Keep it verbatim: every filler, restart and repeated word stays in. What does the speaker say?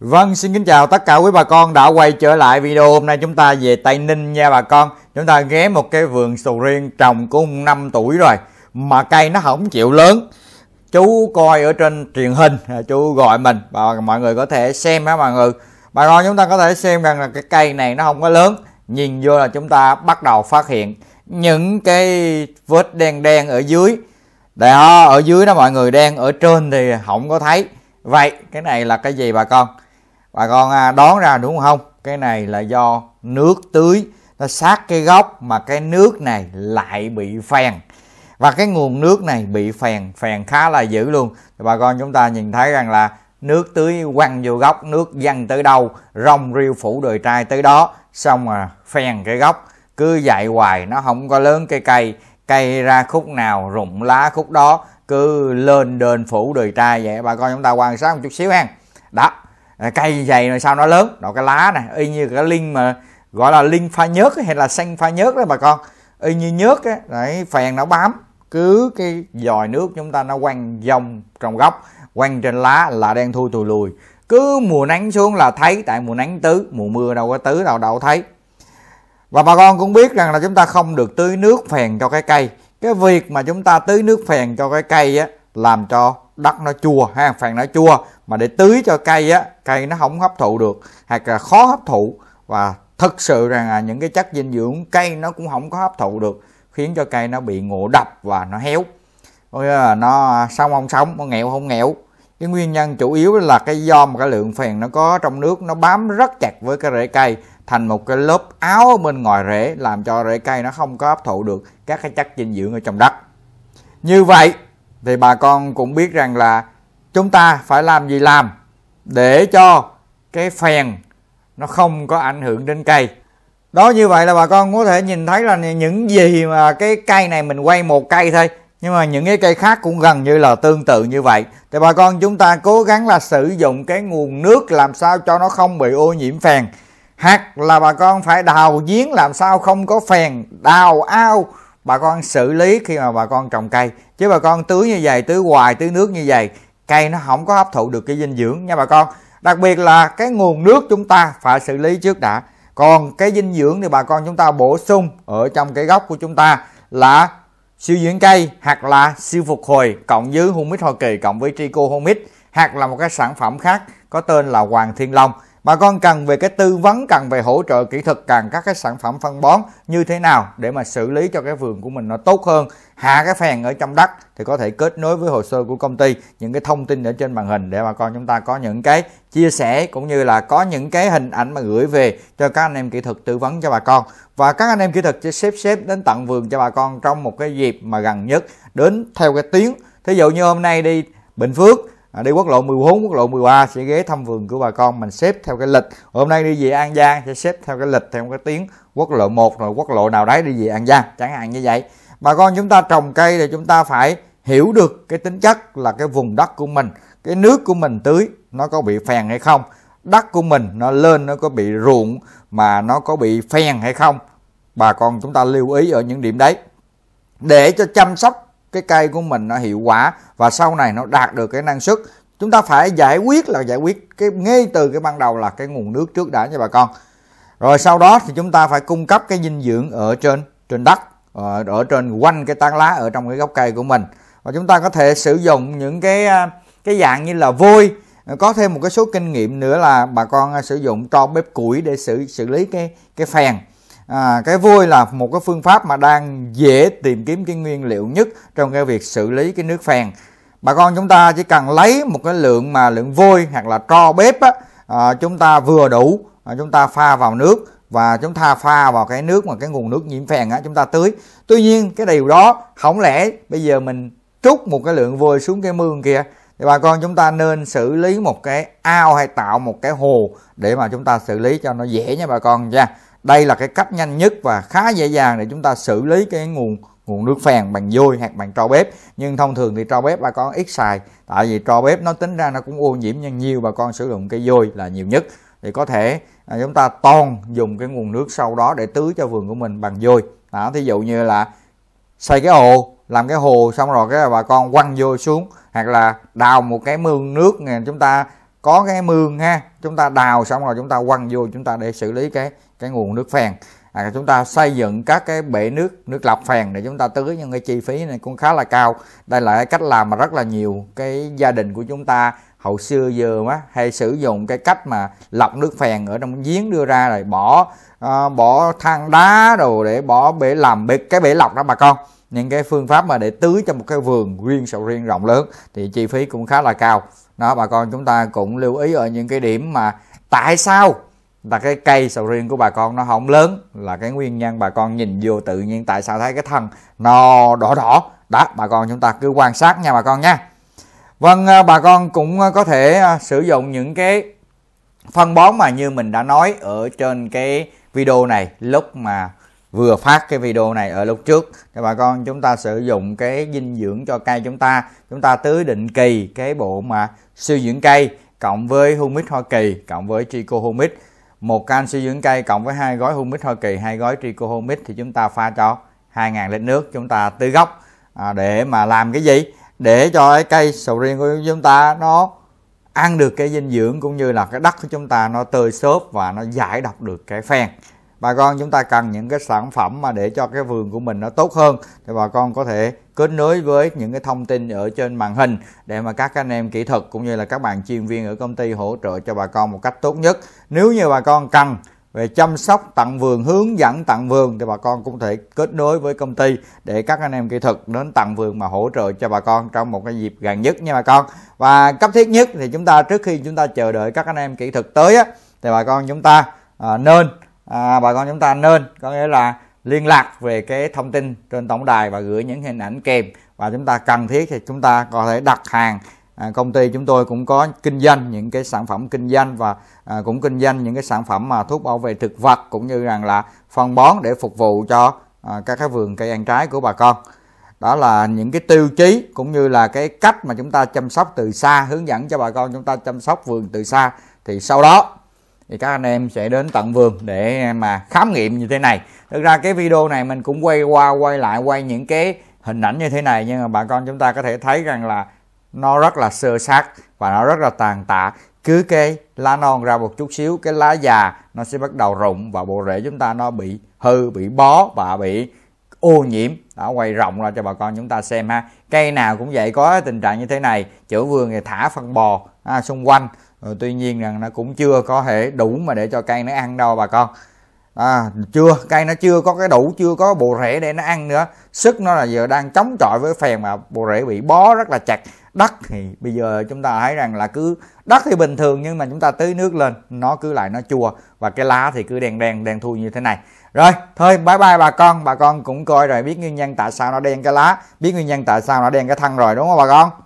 Vâng, xin kính chào tất cả quý bà con đã quay trở lại video. Hôm nay chúng ta về Tây Ninh nha bà con. Chúng ta ghé một cái vườn sầu riêng trồng của năm tuổi rồi mà cây nó không chịu lớn. Chú coi ở trên truyền hình, chú gọi mình và mọi người có thể xem đó mọi người. Bà con chúng ta có thể xem rằng là cái cây này nó không có lớn. Nhìn vô là chúng ta bắt đầu phát hiện những cái vết đen đen ở dưới. Đó, ở dưới đó mọi người, đen ở trên thì không có thấy. Vậy cái này là cái gì bà con? Bà con đoán ra đúng không? Cái này là do nước tưới nó sát cái gốc mà cái nước này lại bị phèn. Và cái nguồn nước này bị phèn, phèn khá là dữ luôn. Bà con chúng ta nhìn thấy rằng là nước tưới quăng vô gốc, nước văng tới đâu, rong riêu phủ đời trai tới đó, xong mà phèn cái gốc. Cứ dạy hoài nó không có lớn cây cây, cây ra khúc nào rụng lá khúc đó, cứ lên đền phủ đời trai vậy. Bà con chúng ta quan sát một chút xíu ha. Đó, cây dày rồi sao nó lớn. Đó, cái lá này y như cái linh mà gọi là linh pha nhớt hay là xanh pha nhớt đó bà con, y như nhớt á. Đấy, phèn nó bám cứ cái dòi nước chúng ta nó quăng vòng trong gốc, quăng trên lá là đen thui tùi lùi. Cứ mùa nắng xuống là thấy, tại mùa nắng tứ, mùa mưa đâu có tứ, đâu đâu thấy. Và bà con cũng biết rằng là chúng ta không được tưới nước phèn cho cái cây. Cái việc mà chúng ta tưới nước phèn cho cái cây á, làm cho đất nó chua ha, phèn nó chua, mà để tưới cho cây á, cây nó không hấp thụ được hoặc là khó hấp thụ, và thực sự rằng là những cái chất dinh dưỡng cây nó cũng không có hấp thụ được, khiến cho cây nó bị ngộ độc và nó héo. Nó sống không sống, nó nghẹo không nghẹo. Cái nguyên nhân chủ yếu là cái do mà cái lượng phèn nó có trong nước nó bám rất chặt với cái rễ cây, thành một cái lớp áo ở bên ngoài rễ, làm cho rễ cây nó không có hấp thụ được các cái chất dinh dưỡng ở trong đất. Như vậy thì bà con cũng biết rằng là chúng ta phải làm gì làm để cho cái phèn nó không có ảnh hưởng đến cây. Đó, như vậy là bà con có thể nhìn thấy là những gì mà cái cây này mình quay một cây thôi, nhưng mà những cái cây khác cũng gần như là tương tự như vậy. Thì bà con chúng ta cố gắng là sử dụng cái nguồn nước làm sao cho nó không bị ô nhiễm phèn. Hoặc là bà con phải đào giếng làm sao không có phèn, đào ao bà con xử lý khi mà bà con trồng cây. Chứ bà con tưới như vậy, tưới hoài, tưới nước như vậy, cây nó không có hấp thụ được cái dinh dưỡng nha bà con. Đặc biệt là cái nguồn nước chúng ta phải xử lý trước đã. Còn cái dinh dưỡng thì bà con chúng ta bổ sung ở trong cái gốc của chúng ta là siêu dưỡng cây, hoặc là siêu phục hồi cộng với humic Hoa Kỳ cộng với trico humic, hoặc là một cái sản phẩm khác có tên là Hoàng Thiên Long. Bà con cần về cái tư vấn, cần về hỗ trợ kỹ thuật, cần các cái sản phẩm phân bón như thế nào để mà xử lý cho cái vườn của mình nó tốt hơn, hạ cái phèn ở trong đất, thì có thể kết nối với hồ sơ của công ty, những cái thông tin ở trên màn hình để bà con chúng ta có những cái chia sẻ cũng như là có những cái hình ảnh mà gửi về cho các anh em kỹ thuật tư vấn cho bà con. Và các anh em kỹ thuật sẽ xếp xếp đến tận vườn cho bà con trong một cái dịp mà gần nhất, đến theo cái tuyến. Thí dụ như hôm nay đi Bình Phước, đi quốc lộ mười bốn, quốc lộ mười ba sẽ ghé thăm vườn của bà con, mình xếp theo cái lịch. Hôm nay đi về An Giang sẽ xếp theo cái lịch, theo cái tuyến quốc lộ một rồi quốc lộ nào đấy đi về An Giang chẳng hạn như vậy. Bà con chúng ta trồng cây thì chúng ta phải hiểu được cái tính chất là cái vùng đất của mình, cái nước của mình tưới nó có bị phèn hay không, đất của mình nó lên nó có bị ruộng mà nó có bị phèn hay không. Bà con chúng ta lưu ý ở những điểm đấy để cho chăm sóc cái cây của mình nó hiệu quả và sau này nó đạt được cái năng suất. Chúng ta phải giải quyết là giải quyết cái ngay từ cái ban đầu là cái nguồn nước trước đã nha bà con. Rồi sau đó thì chúng ta phải cung cấp cái dinh dưỡng ở trên trên đất, ở, ở trên quanh cái tán lá ở trong cái gốc cây của mình. Và chúng ta có thể sử dụng những cái cái dạng như là vôi. Có thêm một cái số kinh nghiệm nữa là bà con sử dụng tro bếp củi để xử xử lý cái cái phèn. À, cái vôi là một cái phương pháp mà đang dễ tìm kiếm cái nguyên liệu nhất trong cái việc xử lý cái nước phèn. Bà con chúng ta chỉ cần lấy một cái lượng mà lượng vôi hoặc là tro bếp á, à, chúng ta vừa đủ, à, chúng ta pha vào nước và chúng ta pha vào cái nước mà cái nguồn nước nhiễm phèn á, chúng ta tưới. Tuy nhiên cái điều đó không lẽ bây giờ mình trút một cái lượng vôi xuống cái mương kia, thì bà con chúng ta nên xử lý một cái ao hay tạo một cái hồ để mà chúng ta xử lý cho nó dễ nha bà con nha. Đây là cái cách nhanh nhất và khá dễ dàng để chúng ta xử lý cái nguồn nguồn nước phèn bằng vôi hoặc bằng tro bếp. Nhưng thông thường thì tro bếp bà con ít xài, tại vì tro bếp nó tính ra nó cũng ô nhiễm, nhưng nhiều bà con sử dụng cái vôi là nhiều nhất. Thì có thể chúng ta toàn dùng cái nguồn nước sau đó để tưới cho vườn của mình bằng vôi. Đó, thí dụ như là xây cái hồ, làm cái hồ xong rồi cái bà con quăng vôi xuống, hoặc là đào một cái mương nước, chúng ta có cái mương ha, chúng ta đào xong rồi chúng ta quăng vô chúng ta để xử lý cái cái nguồn nước phèn. À, chúng ta xây dựng các cái bể nước nước lọc phèn để chúng ta tưới, nhưng cái chi phí này cũng khá là cao. Đây là cái cách làm mà rất là nhiều cái gia đình của chúng ta hồi xưa giờ á hay sử dụng cái cách mà lọc nước phèn ở trong giếng đưa ra rồi bỏ à, bỏ than đá đồ để bỏ bể làm bể cái bể lọc đó bà con. Những cái phương pháp mà để tưới cho một cái vườn riêng sầu riêng rộng lớn thì chi phí cũng khá là cao. Đó bà con, chúng ta cũng lưu ý ở những cái điểm mà tại sao là cái cây sầu riêng của bà con nó không lớn, là cái nguyên nhân bà con nhìn vô tự nhiên tại sao thấy cái thân nó đỏ đỏ đó bà con, chúng ta cứ quan sát nha bà con nha. Vâng, bà con cũng có thể sử dụng những cái phân bón mà như mình đã nói ở trên cái video này lúc mà vừa phát cái video này ở lúc trước. Thì bà con chúng ta sử dụng cái dinh dưỡng cho cây chúng ta, chúng ta tưới định kỳ cái bộ mà suy dưỡng cây cộng với humic Hoa Kỳ cộng với Trico Humic, một can suy dưỡng cây cộng với hai gói humic Hoa Kỳ, hai gói Trico Humic thì chúng ta pha cho hai nghìn lít nước, chúng ta tưới gốc. À, để mà làm cái gì? Để cho cái cây sầu riêng của chúng ta nó ăn được cái dinh dưỡng cũng như là cái đất của chúng ta nó tơi xốp và nó giải độc được cái phèn. Bà con chúng ta cần những cái sản phẩm mà để cho cái vườn của mình nó tốt hơn thì bà con có thể kết nối với những cái thông tin ở trên màn hình để mà các anh em kỹ thuật cũng như là các bạn chuyên viên ở công ty hỗ trợ cho bà con một cách tốt nhất. Nếu như bà con cần về chăm sóc tận vườn, hướng dẫn tận vườn thì bà con cũng thể kết nối với công ty để các anh em kỹ thuật đến tận vườn mà hỗ trợ cho bà con trong một cái dịp gần nhất nha bà con. Và cấp thiết nhất thì chúng ta trước khi chúng ta chờ đợi các anh em kỹ thuật tới á, thì bà con chúng ta à, nên À, bà con chúng ta nên có nghĩa là liên lạc về cái thông tin trên tổng đài và gửi những hình ảnh kèm, và chúng ta cần thiết thì chúng ta có thể đặt hàng. À, công ty chúng tôi cũng có kinh doanh những cái sản phẩm kinh doanh và à, cũng kinh doanh những cái sản phẩm mà thuốc bảo vệ thực vật cũng như rằng là phân bón để phục vụ cho à, các cái vườn cây ăn trái của bà con. Đó là những cái tiêu chí cũng như là cái cách mà chúng ta chăm sóc từ xa, hướng dẫn cho bà con chúng ta chăm sóc vườn từ xa. Thì sau đó thì các anh em sẽ đến tận vườn để mà khám nghiệm như thế này. Thực ra cái video này mình cũng quay qua quay lại quay những cái hình ảnh như thế này, nhưng mà bà con chúng ta có thể thấy rằng là nó rất là sơ sát và nó rất là tàn tạ. Cứ cái lá non ra một chút xíu, cái lá già nó sẽ bắt đầu rụng và bộ rễ chúng ta nó bị hư, bị bó và bị ô nhiễm. Đã quay rộng ra cho bà con chúng ta xem ha. Cây nào cũng vậy, có tình trạng như thế này. Chỗ vườn thì thả phân bò à, xung quanh. Ừ, tuy nhiên rằng nó cũng chưa có thể đủ mà để cho cây nó ăn đâu bà con. À, chưa, cây nó chưa có cái đủ, chưa có bộ rễ để nó ăn nữa. Sức nó là giờ đang chống chọi với phèn mà bộ rễ bị bó rất là chặt. Đất thì bây giờ chúng ta thấy rằng là cứ đất thì bình thường, nhưng mà chúng ta tưới nước lên nó cứ lại nó chua và cái lá thì cứ đen đen đen thui như thế này. Rồi, thôi bye bye bà con. Bà con cũng coi rồi biết nguyên nhân tại sao nó đen cái lá, biết nguyên nhân tại sao nó đen cái thân rồi đúng không bà con?